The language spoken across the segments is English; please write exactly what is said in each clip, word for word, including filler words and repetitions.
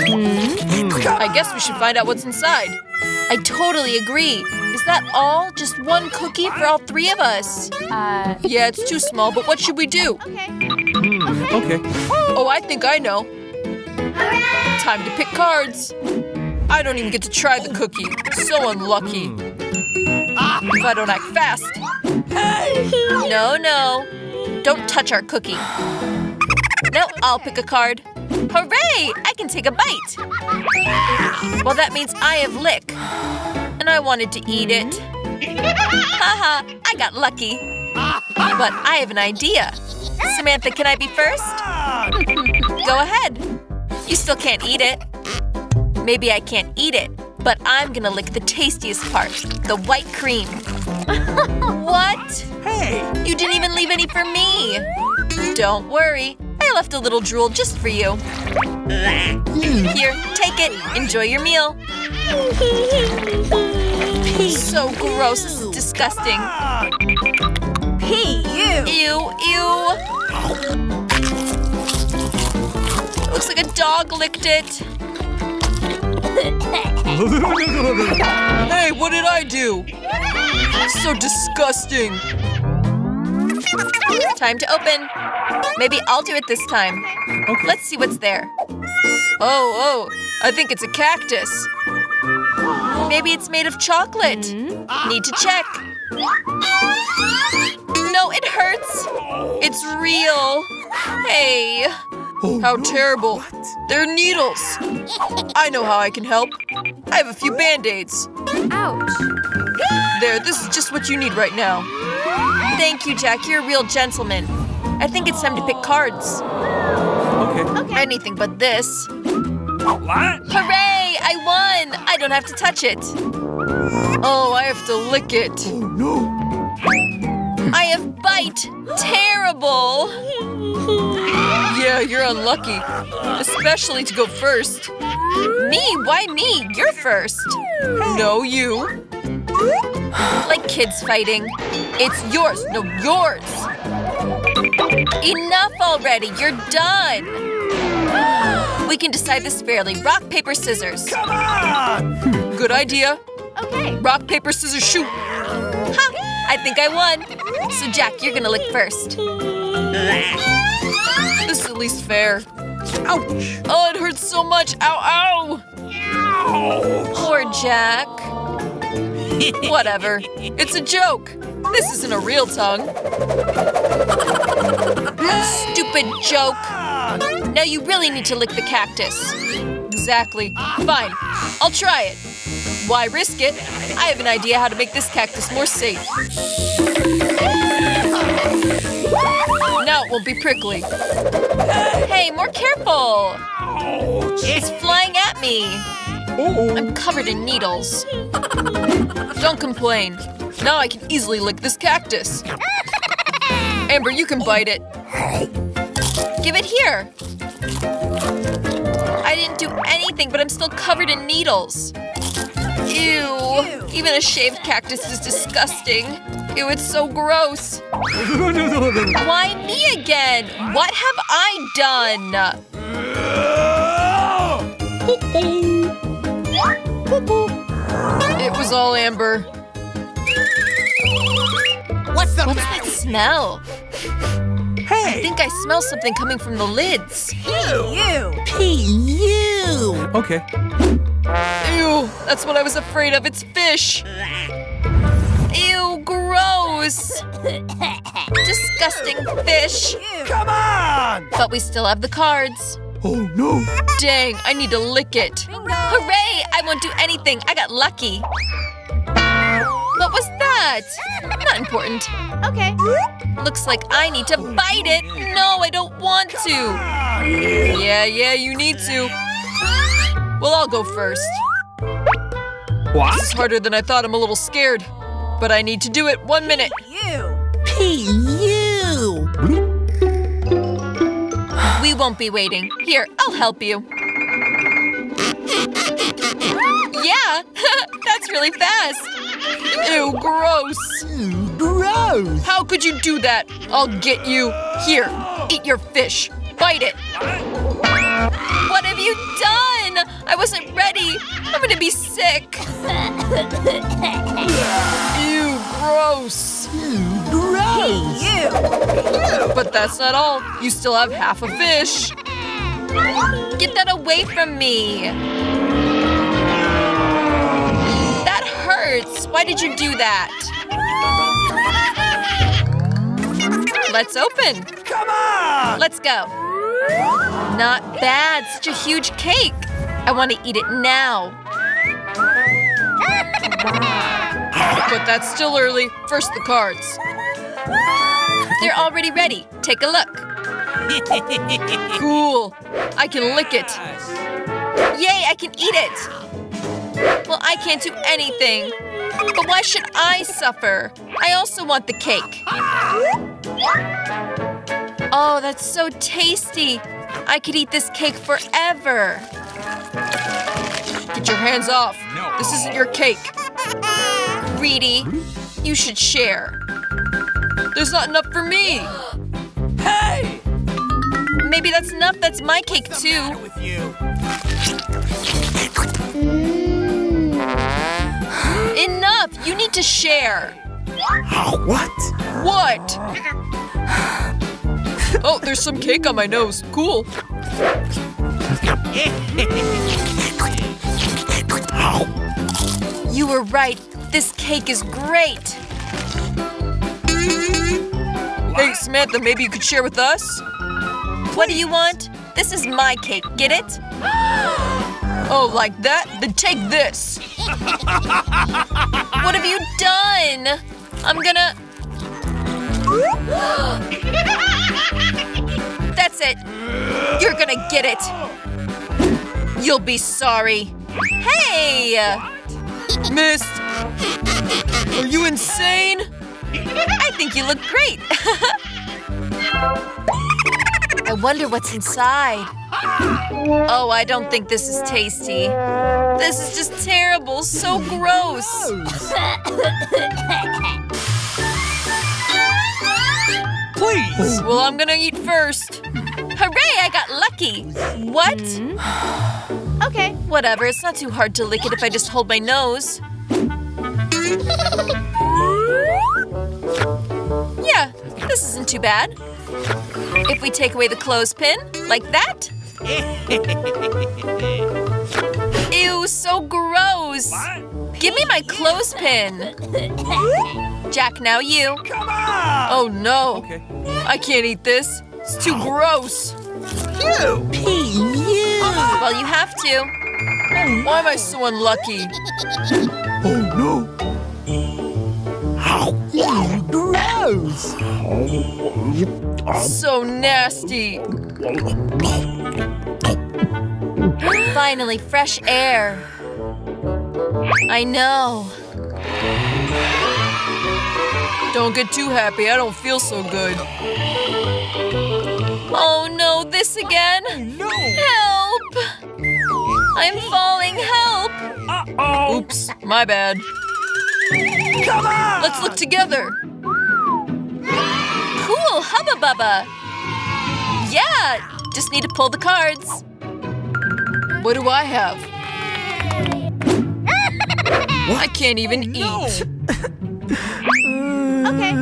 Hmm. I guess we should find out what's inside. I totally agree. Is that all? Just one cookie for all three of us? Uh. Yeah, it's too small, but what should we do? Okay. Mm, okay. Oh, I think I know. Hooray! Time to pick cards. I don't even get to try the cookie. So unlucky. Mm. Ah, if I don't act fast. No, no. Don't touch our cookie. Now I'll pick a card. Hooray! I can take a bite! Well, that means I have lick. And I wanted to eat it. Haha, I got lucky. But I have an idea. Samantha, can I be first? Go ahead. You still can't eat it. Maybe I can't eat it, but I'm gonna lick the tastiest part, the white cream. What? Hey! You didn't even leave any for me! Don't worry. I left a little drool just for you. Here, take it. Enjoy your meal. So gross. This is disgusting. Ew. Ew, ew. Looks like a dog licked it. Hey, what did I do? So disgusting. Time to open. Maybe I'll do it this time. Okay. Let's see what's there. Oh, oh, I think it's a cactus. Maybe it's made of chocolate. Mm-hmm. Need to check. No, it hurts. It's real. Hey. Oh, how no. Terrible. What? They're needles. I know how I can help. I have a few Band-Aids. Ouch. There, this is just what you need right now. Thank you, Jack. You're a real gentleman. I think it's time to pick cards. Okay. Okay. Anything but this. What? Hooray! I won! I don't have to touch it. Oh, I have to lick it. Oh, no. I have bite. Terrible. Yeah, you're unlucky. Especially to go first. Me? Why me? You're first. No, you. Like kids fighting. It's yours. No, yours. Enough already. You're done. We can decide this fairly. Rock, paper, scissors. Come on! Good idea. Okay. Rock, paper, scissors, shoot. Ha! I think I won. So, Jack, you're gonna lick first. This is at least fair. Ouch. Oh, it hurts so much. Ow, ow. Poor Jack. Whatever. It's a joke. This isn't a real tongue. Stupid joke. Now you really need to lick the cactus. Exactly. Fine. I'll try it. Why risk it? I have an idea how to make this cactus more safe. Now it won't be prickly. Hey, more careful. It's flying at me. I'm covered in needles. Don't complain. Now I can easily lick this cactus. Amber, you can bite it. Give it here. I didn't do anything, but I'm still covered in needles. Ew. Even a shaved cactus is disgusting. Ew, it's so gross. Why me again? What have I done? It was all Amber. What's the What's that smell? Hey! I think I smell something coming from the lids. P U. P U. Okay. Ew, that's what I was afraid of. It's fish. Ew, gross. Disgusting fish. Come on! But we still have the cards. Oh, no. Dang, I need to lick it. Bingo. Hooray, I won't do anything. I got lucky. What was that? Not important. Okay. Looks like I need to bite it. No, I don't want to. Yeah, yeah, you need to. Well, I'll go first. What? This is harder than I thought. I'm a little scared. But I need to do it. One minute. P U. P U. We won't be waiting. Here, I'll help you. Yeah, that's really fast. Ew, gross. Ew, gross. How could you do that? I'll get you. Here, eat your fish. Bite it. What have you done? I wasn't ready. I'm gonna be sick. Ew, gross. Ew, gross. Hey, you. But that's not all. You still have half a fish. Get that away from me. That hurts. Why did you do that? Let's open. Come on. Let's go. Not bad. Such a huge cake. I want to eat it now. But that's still early. First the cards. They're already ready. Take a look. Cool. I can lick it. Yay, I can eat it. Well, I can't do anything. But why should I suffer? I also want the cake. Oh, that's so tasty. I could eat this cake forever. Get your hands off. No. This isn't your cake. Greedy. You should share. There's not enough for me. Hey! Maybe that's enough. That's my cake, What's too. What's the matter with you? Enough. You need to share. What? What? Oh, there's some cake on my nose. Cool. You were right. This cake is great. Hey, Samantha, maybe you could share with us? Please. What do you want? This is my cake. Get it? Oh, like that? Then take this. What have you done? I'm gonna... That's it. You're gonna get it. You'll be sorry. Hey! Miss! Are you insane? I think you look great. I wonder what's inside. Oh, I don't think this is tasty. This is just terrible. So gross. Please. Well, I'm gonna eat first. Hooray, I got lucky. What? Okay, whatever. It's not too hard to lick it if I just hold my nose. Yeah, this isn't too bad. If we take away the clothespin, like that. Ew, so gross. What? Give me my clothespin. Jack, now you. Come on! Oh, no. Okay. I can't eat this. It's too gross. You! P U! Well, you have to. Why am I so unlucky? Oh, no. How gross! So nasty. Finally, fresh air. I know. Don't get too happy. I don't feel so good. Oh no, this again? No. Help! I'm falling. Help! Uh-oh. Oops, my bad. Come on! Let's look together. Cool, Hubba Bubba. Yeah, just need to pull the cards. What do I have? What? I can't even oh, no. eat. Okay.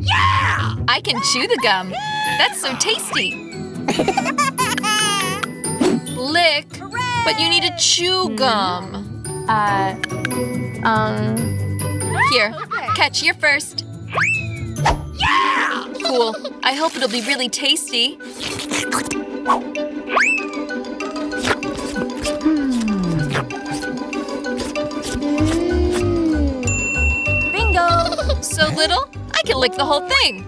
Yeah! I can chew the gum. That's so tasty. Lick. Hooray! But you need to chew gum. Uh, um. Here, okay. Catch your first. Yeah! Cool. I hope it'll be really tasty. So little, I can lick the whole thing.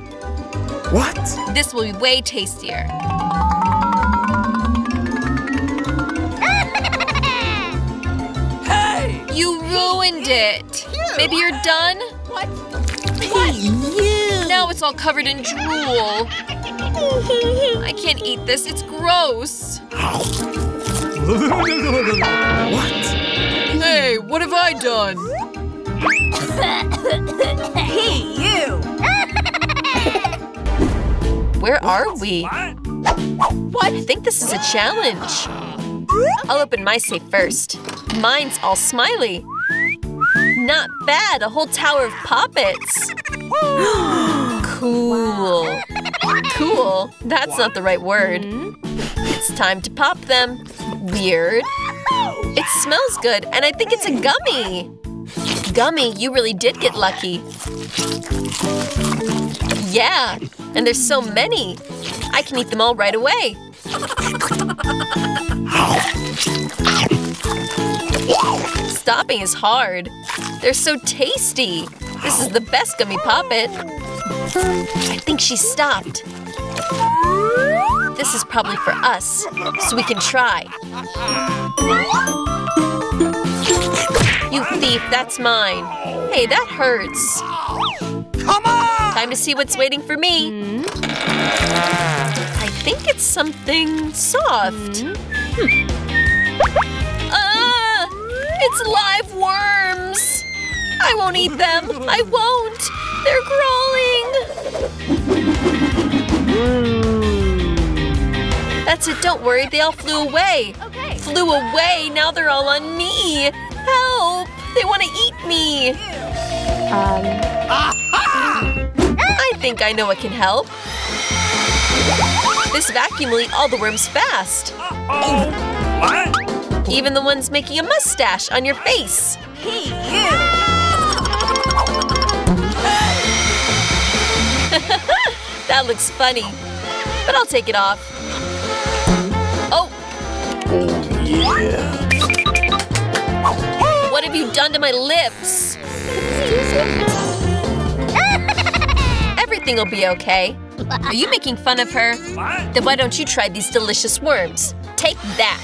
What? This will be way tastier. Hey! You ruined it. Maybe you're done? What? What? Now it's all covered in drool. I can't eat this. It's gross. What? Hey, what have I done? Hey, you! Where what? are we? What? I think this is a challenge. I'll open my safe first. Mine's all smiley. Not bad, a whole tower of poppets. Cool. Cool? That's not the right word. It's time to pop them. Weird. It smells good, and I think it's a gummy. Gummy, you really did get lucky. Yeah, and there's so many. I can eat them all right away. Stopping is hard. They're so tasty. This is the best gummy poppet. I think she stopped. This is probably for us, so we can try. You thief, that's mine. Hey, that hurts. Come on! Time to see what's waiting for me. I think it's something soft. Hm. Ah! It's live worms! I won't eat them! I won't! They're crawling! That's it, don't worry, they all flew away! Okay. Flew away, now they're all on me! Help! They want to eat me! Um. I think I know what can help. This vacuum will eat all the worms fast. Uh-oh. What? Even the ones making a mustache on your face. Hey, that looks funny, but I'll take it off. Oh! Oh yeah! What have you done to my lips? Everything will be okay. Are you making fun of her? What? Then why don't you try these delicious worms? Take that!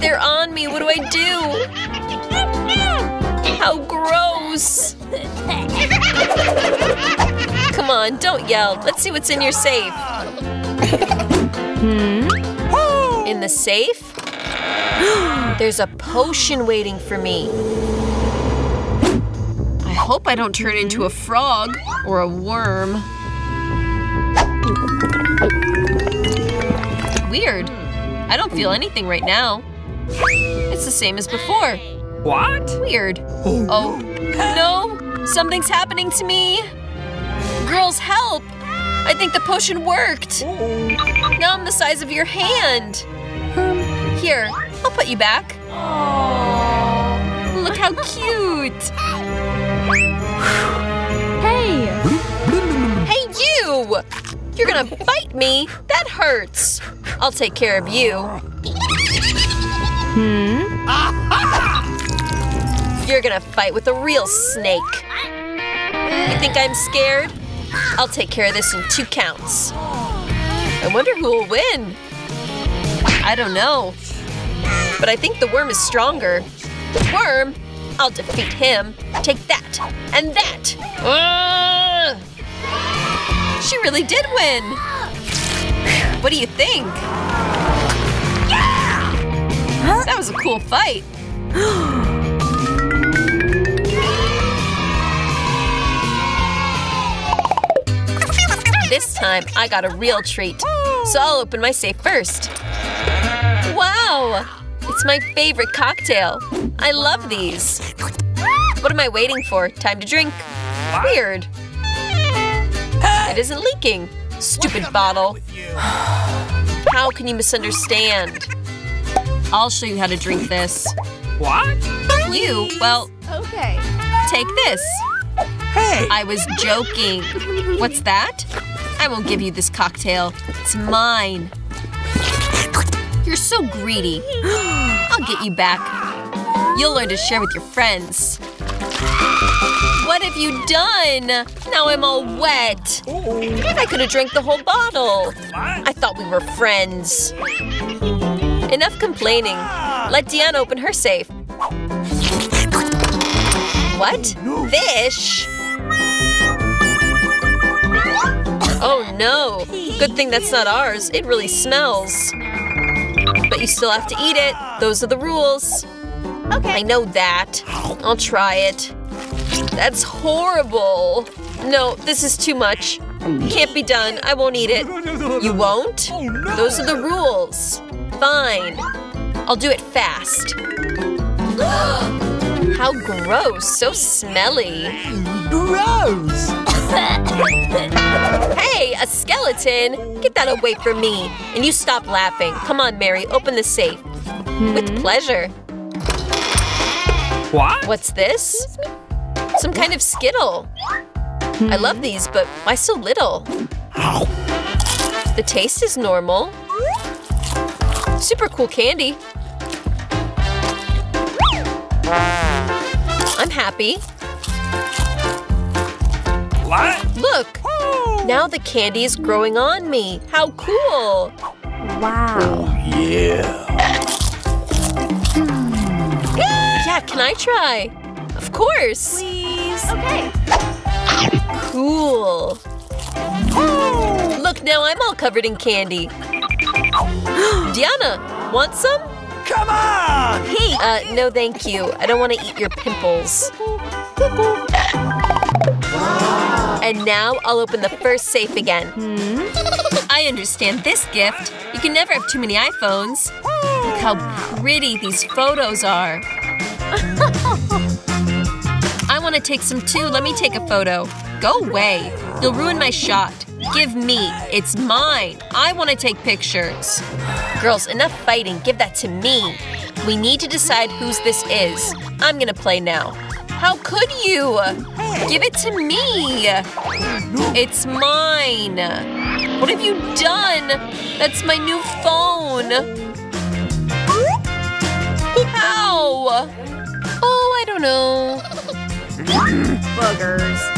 They're on me, what do I do? How gross! Come on, don't yell. Let's see what's in your safe. Hmm? In the safe? There's a potion waiting for me. I hope I don't turn into a frog or a worm. Weird. I don't feel anything right now. It's the same as before. What? Weird. Oh, no! Something's happening to me! Girls, help! I think the potion worked! Now I'm the size of your hand! Here, I'll put you back. Aww. Look how cute! Hey! Hey, you! You're gonna bite me! That hurts! I'll take care of you. Hmm? You're gonna fight with a real snake. You think I'm scared? I'll take care of this in two counts. I wonder who will win? I don't know. But I think the worm is stronger. Worm? I'll defeat him. Take that. And that. Uh, she really did win. What do you think? Yeah! That was a cool fight. This time, I got a real treat. So I'll open my safe first. Wow! It's my favorite cocktail. I love these. What am I waiting for? Time to drink. Weird. It isn't leaking. Stupid bottle. How can you misunderstand? I'll show you how to drink this. What? You? Well, okay. Take this. Hey. I was joking. What's that? I won't give you this cocktail. It's mine. You're so greedy. I'll get you back. You'll learn to share with your friends. What have you done? Now I'm all wet. I could have drank the whole bottle. I thought we were friends. Enough complaining. Let Deanna open her safe. What? Fish? Oh no. Good thing that's not ours. It really smells. But you still have to eat it. Those are the rules. Okay. I know that. I'll try it. That's horrible. No, this is too much. Can't be done. I won't eat it. You won't? Those are the rules. Fine. I'll do it fast. How gross. So smelly. Gross! Hey, a skeleton! Get that away from me. And you stop laughing. Come on, Mary. Open the safe. Hmm. With pleasure. What? What's this? Some kind of Skittle. Hmm. I love these, but why so little? Ow. The taste is normal. Super cool candy. I'm happy. What? Look! Oh. Now the candy is growing on me. How cool! Wow. Oh, yeah. Yeah, can I try? Of course. Please. Okay. Cool. Oh. Look, now I'm all covered in candy. Diana, want some? Come on! Hey, uh, no thank you. I don't want to eat your pimples. And now I'll open the first safe again. Hmm? I understand this gift. You can never have too many iPhones. Look how pretty these photos are. I want to take some too. Let me take a photo. Go away. You'll ruin my shot. Give me. It's mine. I want to take pictures. Girls, enough fighting. Give that to me. We need to decide whose this is. I'm going to play now. How could you? Give it to me. It's mine. What have you done? That's my new phone. How? Oh, I don't know. Buggers.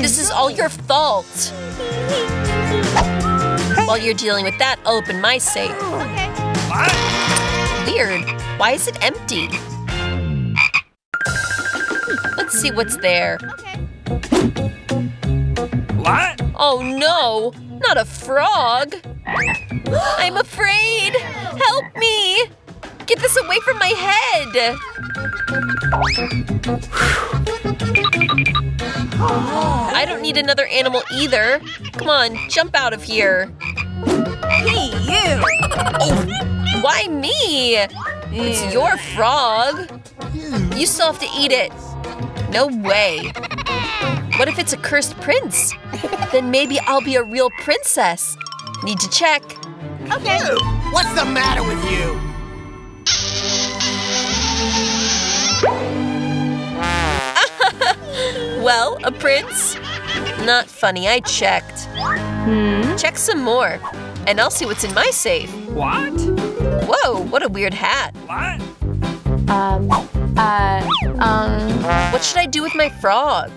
This is all your fault. While you're dealing with that, I'll open my safe. Okay. Weird. Why is it empty? Let's see what's there. What? Oh no! Not a frog! I'm afraid! Help me! Get this away from my head! I don't need another animal either. Come on, jump out of here. Hey, you! Why me? It's your frog. You still have to eat it. No way. What if it's a cursed prince? Then maybe I'll be a real princess. Need to check. Okay. What's the matter with you? Well, a prince? Not funny, I checked. Hmm? Check some more, and I'll see what's in my safe. What? Whoa, what a weird hat. What? Um, uh, um... What should I do with my frog?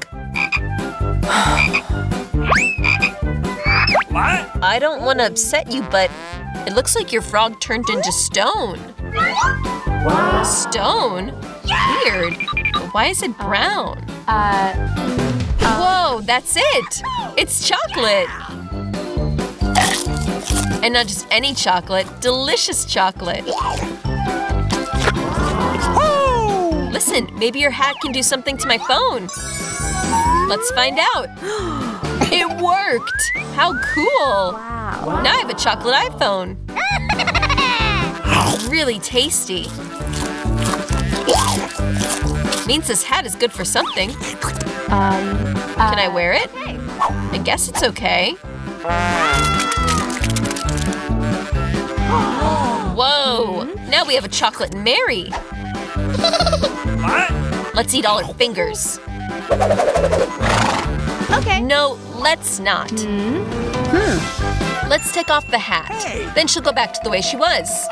What? I don't want to upset you, but it looks like your frog turned into stone. Wow. Stone? Weird. Why is it brown? Uh, uh, Whoa, that's it! It's chocolate! And not just any chocolate, delicious chocolate. Oh. Listen, maybe your hat can do something to my phone. Let's find out. It worked! How cool! Wow. Now I have a chocolate iPhone. Really tasty. Means this hat is good for something. Um, uh, Can I wear it? Okay. I guess it's okay. Whoa! Mm-hmm. Now we have a chocolate Mary. What? Let's eat all her fingers. Okay. No, let's not. Mm-hmm. Hmm. Let's take off the hat. Hey. Then she'll go back to the way she was.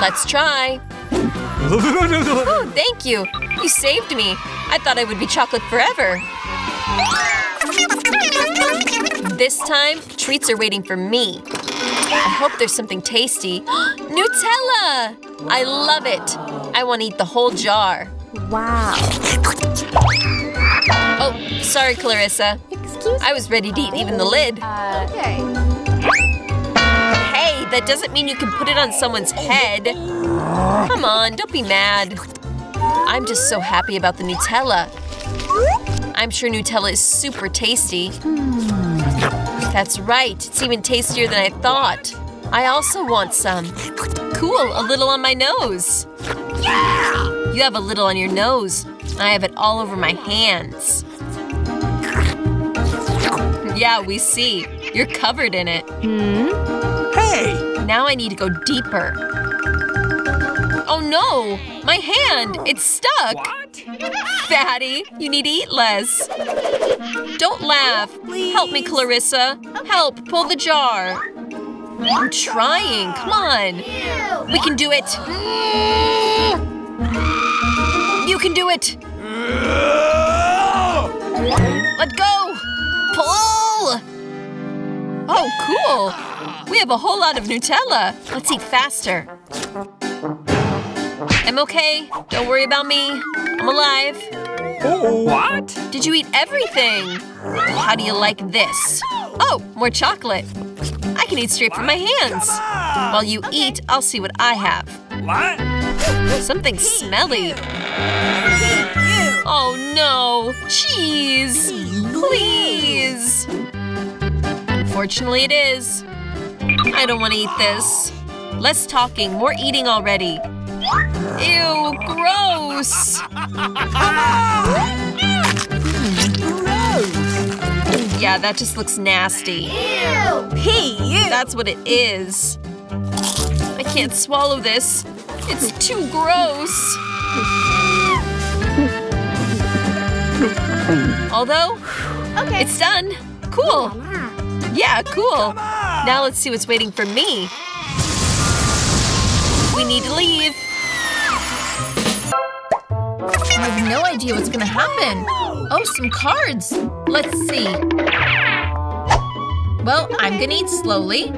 Let's try. Oh, thank you. You saved me. I thought I would be chocolate forever. This time, treats are waiting for me. I hope there's something tasty. Nutella! I love it. I want to eat the whole jar. Wow. Oh, sorry, Clarissa. Excuse me? I was ready to eat even the lid. Uh, okay. Hey, that doesn't mean you can put it on someone's head. Come on, don't be mad. I'm just so happy about the Nutella. I'm sure Nutella is super tasty. That's right, it's even tastier than I thought. I also want some. Cool, a little on my nose. Yeah! You have a little on your nose. I have it all over my hands. Yeah, we see. You're covered in it. Hmm? Hey! Now I need to go deeper. Oh no! My hand! It's stuck! What? Fatty, you need to eat less. Don't laugh. Please. Help me, Clarissa. Help, pull the jar. I'm trying. Come on. Ew. We can do it. You can do it. Let go. Pull. Oh, cool. We have a whole lot of Nutella. Let's eat faster. I'm okay. Don't worry about me. I'm alive. What? Did you eat everything? How do you like this? Oh, more chocolate. I can eat straight from my hands. While you okay. eat, I'll see what I have. What? Something smelly. Oh no! Cheese! Please! Unfortunately, it is. I don't want to eat this. Less talking, more eating already. Ew! Gross! Yeah, that just looks nasty. Ew! Hey, that's what it is. I can't swallow this. It's too gross. Although, okay. It's done. Cool. Yeah, cool. Now let's see what's waiting for me. We need to leave. I have no idea what's gonna happen. Oh, some cards. Let's see. Well, I'm gonna eat slowly.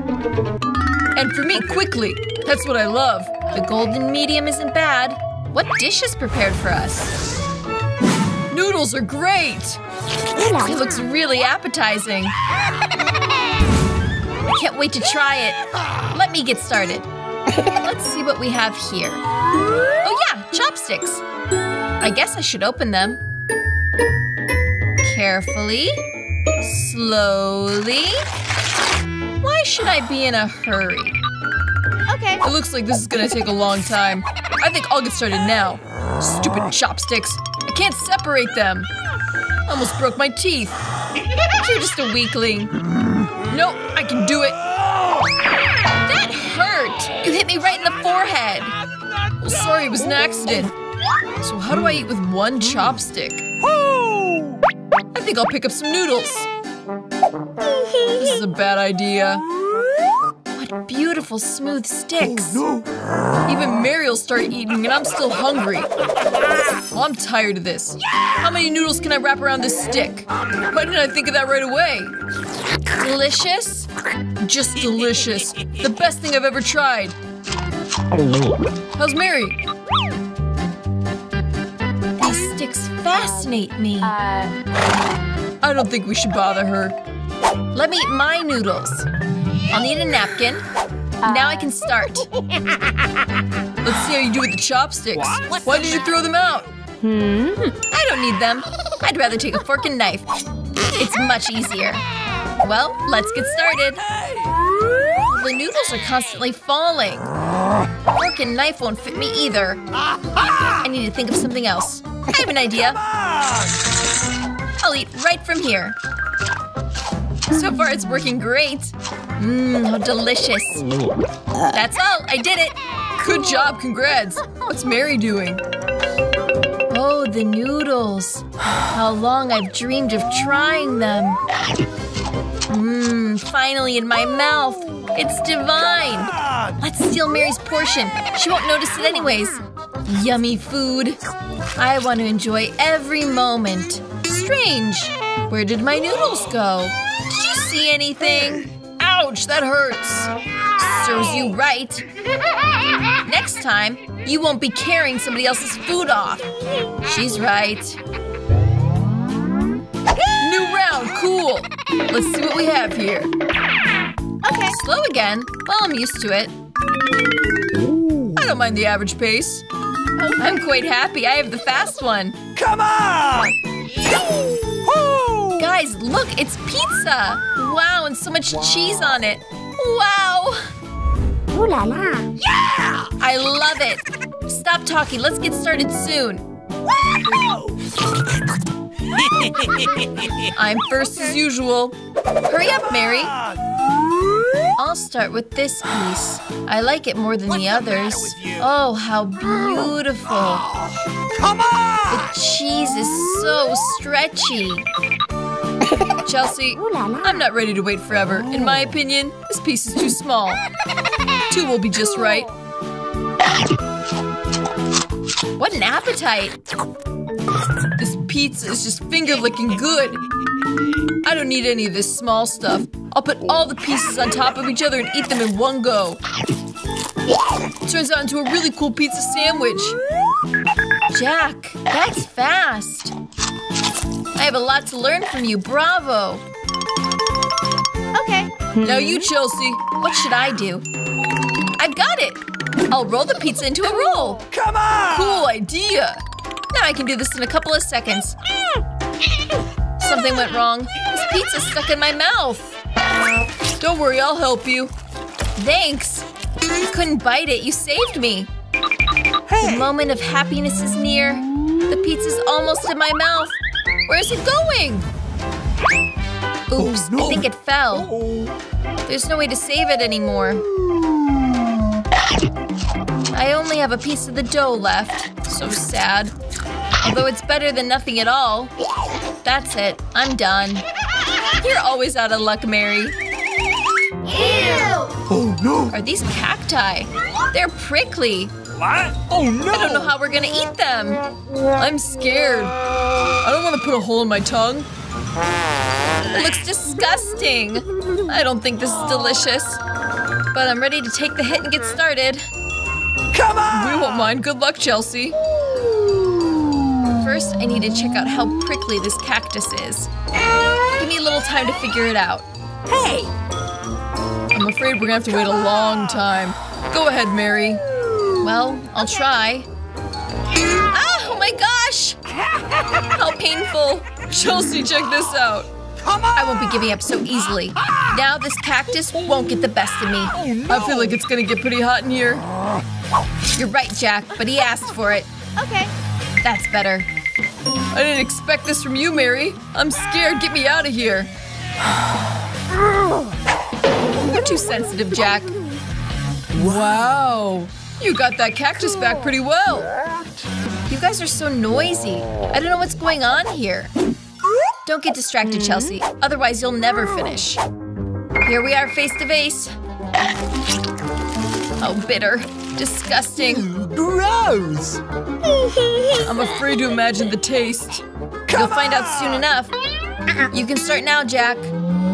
And for me, quickly. That's what I love. The golden medium isn't bad. What dish is prepared for us? Noodles are great! It looks really appetizing. I can't wait to try it. Let me get started. Let's see what we have here. Oh yeah, chopsticks. I guess I should open them. Carefully. Slowly. Why should I be in a hurry? Okay. It looks like this is gonna take a long time. I think I'll get started now. Stupid chopsticks. I can't separate them. Almost broke my teeth. You're just a weakling. No, I can do it. That hurt! You hit me right in the forehead. Well, sorry, it was an accident. So how do I eat with one chopstick? Woo! I think I'll pick up some noodles. This is a bad idea. What beautiful smooth sticks. Oh, no. Even Mary'll start eating and I'm still hungry. Well, I'm tired of this. How many noodles can I wrap around this stick? Why didn't I think of that right away? Delicious? Just delicious. The best thing I've ever tried. How's Mary? Sticks fascinate me. Uh, I don't think we should bother her. Let me eat my noodles. I'll need a napkin. Uh, now I can start. Let's see how you do with the chopsticks. What? Why did you throw them out? Hmm. I don't need them. I'd rather take a fork and knife. It's much easier. Well, let's get started. The noodles are constantly falling. Fork and knife won't fit me either. I need to think of something else. I have an idea. I'll eat right from here. So far, it's working great. Mmm, how delicious. That's all. I did it. Good job. Congrats. What's Mary doing? Oh, the noodles. How long I've dreamed of trying them. Mmm, finally in my mouth. It's divine. Let's steal Mary's portion. She won't notice it anyways. Yummy food. I want to enjoy every moment. Strange. Where did my noodles go? Did you see anything? Ouch, that hurts. Serves you right. Next time, you won't be carrying somebody else's food off. She's right. New round, cool. Let's see what we have here. Okay. Slow again. Well, I'm used to it. I don't mind the average pace. I'm quite happy. I have the fast one. Come on! Woo! Guys, look, it's pizza! Wow, and so much cheese on it. Wow! Ooh la la! Yeah! I love it! Stop talking, let's get started soon! I'm first as usual. Hurry up, Mary! I'll start with this piece. I like it more than What's the others. Oh, how beautiful! Oh, come on! The cheese is so stretchy. Chelsea, Ooh la la. I'm not ready to wait forever. In my opinion, this piece is too small. Two will be just right. What an appetite! This pizza is just finger-licking good. I don't need any of this small stuff. I'll put all the pieces on top of each other and eat them in one go. It turns out into a really cool pizza sandwich. Jack, that's fast. I have a lot to learn from you. Bravo. Okay. Now you, Chelsea. What should I do? I've got it. I'll roll the pizza into a roll. Come on. Cool idea. Now I can do this in a couple of seconds. Something went wrong. This pizza's stuck in my mouth. Don't worry, I'll help you. Thanks. I couldn't bite it. You saved me. Hey. The moment of happiness is near. The pizza's almost in my mouth. Where's it going? Oops, oh, no. I think it fell. Uh-oh. There's no way to save it anymore. I only have a piece of the dough left. So sad. Although it's better than nothing at all. That's it. I'm done. You're always out of luck, Mary. Ew! Oh, no! Are these cacti? They're prickly. What? Oh, no! I don't know how we're gonna eat them. I'm scared. I don't want to put a hole in my tongue. It looks disgusting. I don't think this is delicious. But I'm ready to take the hit and get started. Come on! We won't mind. Good luck, Chelsea. First, I need to check out how prickly this cactus is. Give me a little time to figure it out. Hey! I'm afraid we're gonna have to wait a long time. Go ahead, Mary. Well, I'll try. Oh my gosh! How painful! Chelsea, check this out. I won't be giving up so easily. Now this cactus won't get the best of me. I feel like it's gonna get pretty hot in here. You're right, Jack, but he asked for it. Okay. That's better. I didn't expect this from you, Mary. I'm scared. Get me out of here. You're too sensitive, Jack. Wow. You got that cactus back pretty well. You guys are so noisy. I don't know what's going on here. Don't get distracted, Chelsea. Otherwise, you'll never finish. Here we are face to face. Oh, bitter. Disgusting. Gross! I'm afraid to imagine the taste. Come You'll find on. out soon enough. You can start now, Jack.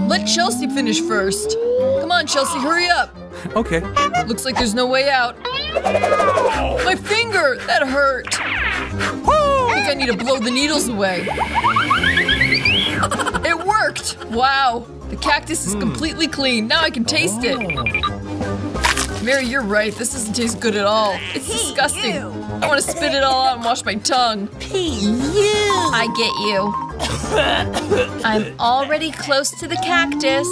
Let Chelsea finish first. Come on, Chelsea, hurry up. Okay. Looks like there's no way out. My finger! That hurt. I think I need to blow the needles away. It worked! Wow. The cactus is completely clean. Now I can taste oh. it. Mary, you're right. This doesn't taste good at all. It's disgusting. I want to spit it all out and wash my tongue. I get you. I'm already close to the cactus.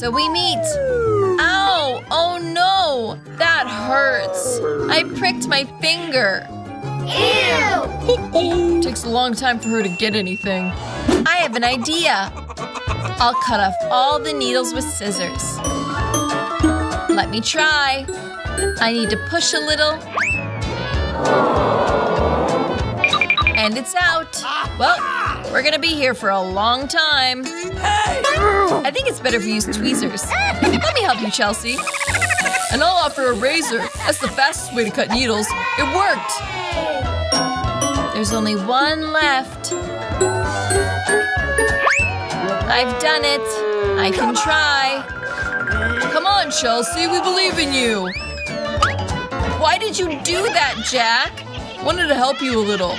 So we meet. Ow! Oh no! That hurts. I pricked my finger. Ew! Takes a long time for her to get anything. I have an idea. I'll cut off all the needles with scissors. Let me try. I need to push a little. And it's out. Well, we're gonna be here for a long time. I think it's better if we use tweezers. Let me help you, Chelsea. And I'll offer a razor. That's the fastest way to cut needles. It worked. There's only one left. I've done it. I can try. Come on, Chelsea, we believe in you. Why did you do that, Jack? Wanted to help you a little.